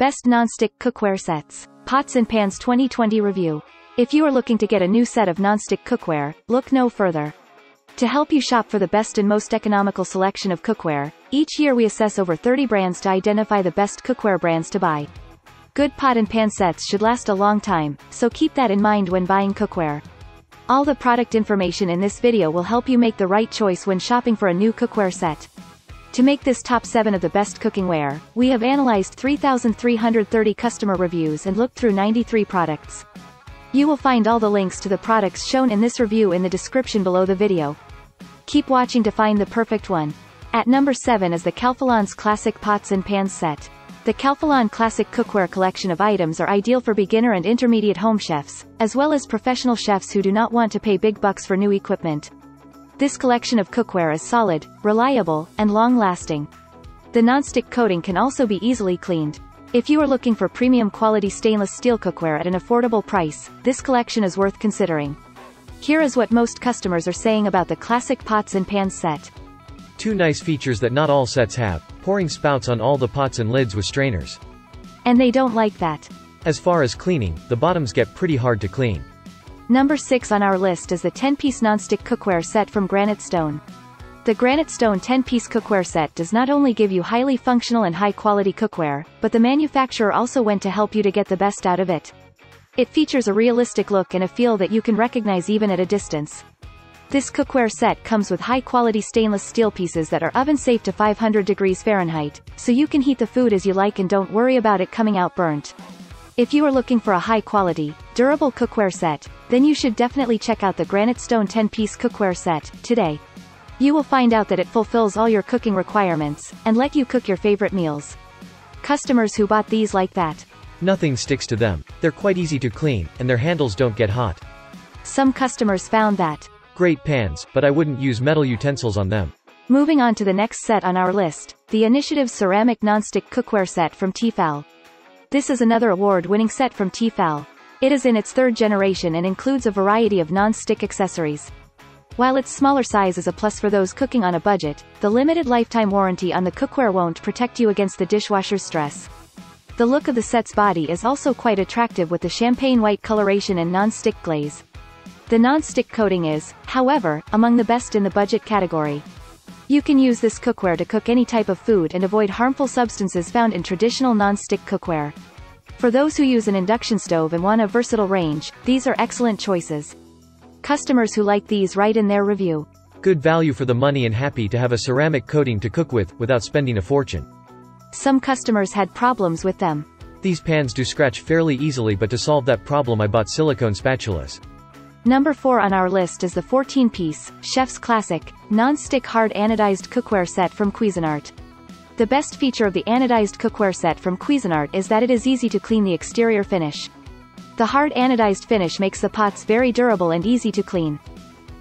Best Nonstick Cookware Sets. Pots and Pans 2020 Review. If you are looking to get a new set of nonstick cookware, look no further. To help you shop for the best and most economical selection of cookware, each year we assess over 30 brands to identify the best cookware brands to buy. Good pot and pan sets should last a long time, so keep that in mind when buying cookware. All the product information in this video will help you make the right choice when shopping for a new cookware set. To make this top 7 of the best cookingware, we have analyzed 3,330 customer reviews and looked through 93 products. You will find all the links to the products shown in this review in the description below the video. Keep watching to find the perfect one. At number 7 is the Calphalon's Classic Pots and Pans Set. The Calphalon Classic Cookware collection of items are ideal for beginner and intermediate home chefs, as well as professional chefs who do not want to pay big bucks for new equipment. This collection of cookware is solid, reliable, and long-lasting. The nonstick coating can also be easily cleaned. If you are looking for premium quality stainless steel cookware at an affordable price, this collection is worth considering. Here is what most customers are saying about the Classic Pots and Pans set. Two nice features that not all sets have: pouring spouts on all the pots and lids with strainers. And they don't like that. As far as cleaning, the bottoms get pretty hard to clean. Number 6 on our list is the 10-piece nonstick cookware set from Granite Stone. The Granite Stone 10-piece cookware set does not only give you highly functional and high-quality cookware, but the manufacturer also went to help you to get the best out of it. It features a realistic look and a feel that you can recognize even at a distance. This cookware set comes with high-quality stainless steel pieces that are oven-safe to 500 degrees Fahrenheit, so you can heat the food as you like and don't worry about it coming out burnt. If you are looking for a high-quality, durable cookware set, then you should definitely check out the Granite Stone 10-piece cookware set today. You will find out that it fulfills all your cooking requirements, and let you cook your favorite meals. Customers who bought these like that. Nothing sticks to them, they're quite easy to clean, and their handles don't get hot. Some customers found that. Great pans, but I wouldn't use metal utensils on them. Moving on to the next set on our list, the Initiative Ceramic Nonstick Cookware Set from T-fal. This is another award-winning set from T-fal. It is in its third generation and includes a variety of non-stick accessories. While its smaller size is a plus for those cooking on a budget, the limited lifetime warranty on the cookware won't protect you against the dishwasher's stress. The look of the set's body is also quite attractive with the champagne white coloration and non-stick glaze. The non-stick coating is, however, among the best in the budget category. You can use this cookware to cook any type of food and avoid harmful substances found in traditional non-stick cookware. For those who use an induction stove and want a versatile range, these are excellent choices. Customers who like these write in their review. Good value for the money and happy to have a ceramic coating to cook with, without spending a fortune. Some customers had problems with them. These pans do scratch fairly easily, but to solve that problem I bought silicone spatulas. Number 4 on our list is the 14-piece, Chef's Classic, non-stick hard anodized cookware set from Cuisinart. The best feature of the anodized cookware set from Cuisinart is that it is easy to clean the exterior finish. The hard anodized finish makes the pots very durable and easy to clean.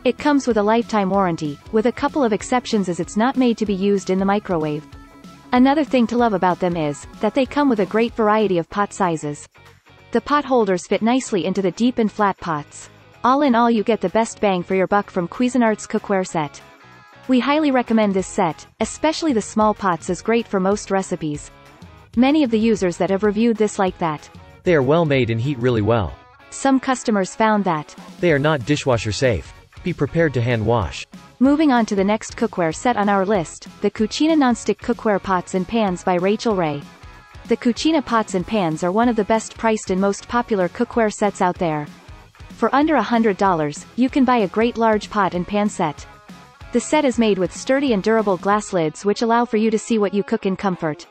It comes with a lifetime warranty, with a couple of exceptions as it's not made to be used in the microwave. Another thing to love about them is that they come with a great variety of pot sizes. The pot holders fit nicely into the deep and flat pots. All in all, you get the best bang for your buck from Cuisinart's cookware set. We highly recommend this set, especially the small pots is great for most recipes. Many of the users that have reviewed this like that. They are well made and heat really well. Some customers found that. They are not dishwasher safe. Be prepared to hand wash. Moving on to the next cookware set on our list, the Cucina Nonstick Cookware Pots and Pans by Rachael Ray. The Cucina Pots and Pans are one of the best priced and most popular cookware sets out there. For under $100, you can buy a great large pot and pan set. The set is made with sturdy and durable glass lids which allow for you to see what you cook in comfort.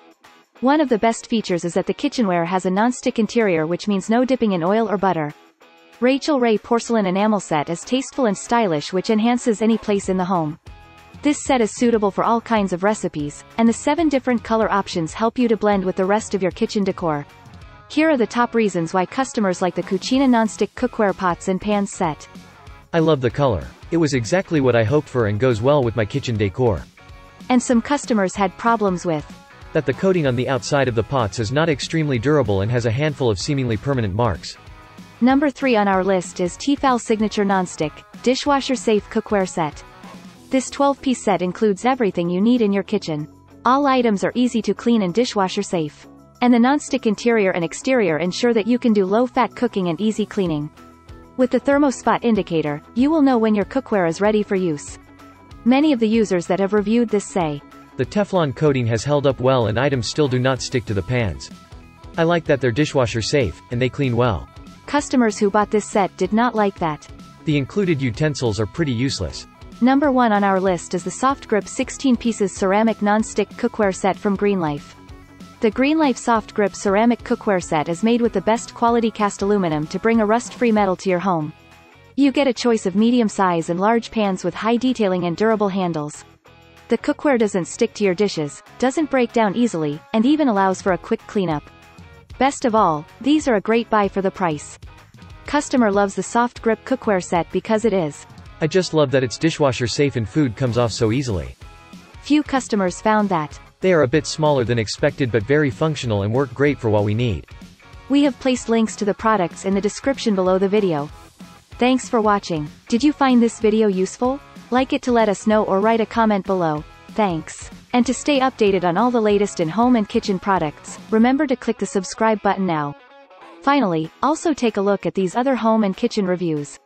One of the best features is that the kitchenware has a non-stick interior, which means no dipping in oil or butter. Rachael Ray porcelain enamel set is tasteful and stylish, which enhances any place in the home. This set is suitable for all kinds of recipes, and the 7 different color options help you to blend with the rest of your kitchen decor. Here are the top reasons why customers like the Cucina Nonstick Cookware Pots and Pans set. I love the color. It was exactly what I hoped for and goes well with my kitchen decor. And some customers had problems with that the coating on the outside of the pots is not extremely durable and has a handful of seemingly permanent marks. Number 3 on our list is T-fal Signature Nonstick, Dishwasher Safe Cookware Set. This 12-piece set includes everything you need in your kitchen. All items are easy to clean and dishwasher safe. and the nonstick interior and exterior ensure that you can do low-fat cooking and easy cleaning. With the Thermo Spot indicator, you will know when your cookware is ready for use. Many of the users that have reviewed this say, "The Teflon coating has held up well and items still do not stick to the pans. I like that they're dishwasher safe, and they clean well." Customers who bought this set did not like that. The included utensils are pretty useless. Number 1 on our list is the Soft Grip 16 Pieces Ceramic Non-Stick Cookware Set from GreenLife. The GreenLife Soft Grip Ceramic Cookware Set is made with the best quality cast aluminum to bring a rust-free metal to your home. You get a choice of medium size and large pans with high detailing and durable handles. The cookware doesn't stick to your dishes, doesn't break down easily, and even allows for a quick cleanup. Best of all, these are a great buy for the price. Customer loves the Soft Grip Cookware Set because it is, "I just love that it's dishwasher safe and food comes off so easily." Few customers found that. They are a bit smaller than expected but very functional and work great for what we need. We have placed links to the products in the description below the video. Thanks for watching. Did you find this video useful? Like it to let us know or write a comment below. Thanks. And to stay updated on all the latest in home and kitchen products, remember to click the subscribe button now. Finally, also take a look at these other home and kitchen reviews.